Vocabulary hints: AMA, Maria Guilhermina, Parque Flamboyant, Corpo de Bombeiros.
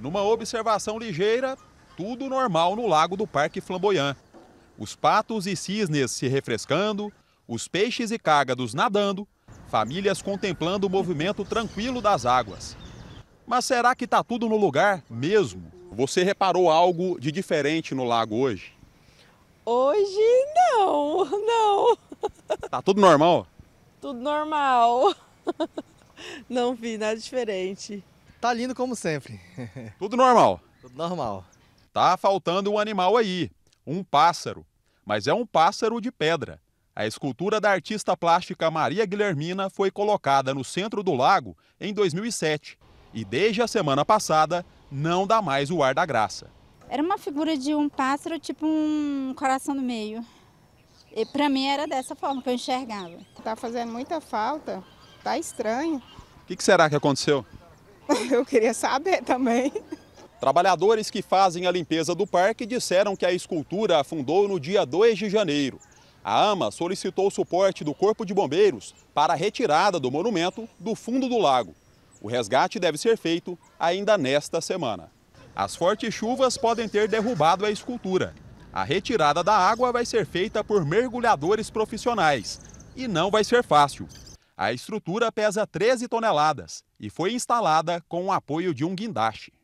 Numa observação ligeira, tudo normal no lago do Parque Flamboyant. Os patos e cisnes se refrescando, os peixes e cágados nadando, famílias contemplando o movimento tranquilo das águas. Mas será que está tudo no lugar mesmo? Você reparou algo de diferente no lago hoje? Hoje não, não. Tá tudo normal? Tudo normal. Não vi nada diferente. Tá lindo como sempre. Tudo normal? Tudo normal. Tá faltando um animal aí, um pássaro. Mas é um pássaro de pedra. A escultura da artista plástica Maria Guilhermina foi colocada no centro do lago em 2007. E desde a semana passada, não dá mais o ar da graça. Era uma figura de um pássaro, tipo um coração no meio. E pra mim era dessa forma que eu enxergava. Tá fazendo muita falta, tá estranho. O que será que aconteceu? Eu queria saber também. Trabalhadores que fazem a limpeza do parque disseram que a escultura afundou no dia 2 de janeiro. A AMA solicitou o suporte do Corpo de Bombeiros para a retirada do monumento do fundo do lago. O resgate deve ser feito ainda nesta semana. As fortes chuvas podem ter derrubado a escultura. A retirada da água vai ser feita por mergulhadores profissionais e não vai ser fácil. A estrutura pesa 13 toneladas e foi instalada com o apoio de um guindaste.